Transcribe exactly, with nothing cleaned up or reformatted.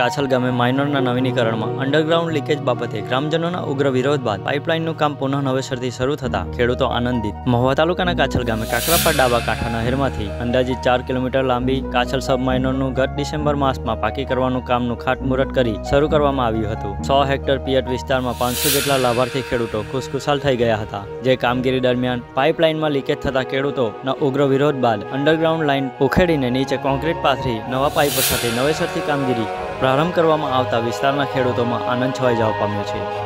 કાછલ ગામે માઇનરના નવીનીકરણમાં underground leakage બાબતે ગ્રામજનોના ઉગ્ર વિરોધ બાદ પાઇપલાઇનનું કામ પુનઃ નવેસરથી શરૂ થતા ખેડૂતો આનંદિત. મહુવા તાલુકાના કાછલ ગામે કાકરાપાડ ડાબા કાંઠાના નહેરમાંથી અંદાજિત ચાર કિલોમીટર લાંબી કાછલ સબ માઇનરનું ગત ડિસેમ્બર માસમાં પાકી કરવાનું કામનું ખાતમુહૂર્ત કરી શરૂ કરવામાં આવ્યું હતું. સો હેક્ટર પિયત વિસ્તારમાં પાંચસો જેટલા લાભાર્થી ખેડૂતો ખુશખુશાલ થઈ ગયા હતા. જે કામગીરી દરમિયાન પાઇપલાઇનમાં લીકેજ થતા ખેડૂતોના ઉગ્ર વિરોધ બાદ અંડરગ્રાઉન્ડ લાઇન ઉખેડીને નીચે કોન્ક્રીટ પાથરી નવા પાઇપો સાથે નવેસરથી કામગીરી પ્રારંભ કરવામાં આવતા વિસ્તારના ખેડૂતોમાં આનંદ છવાઈ જવા પામ્યો છે.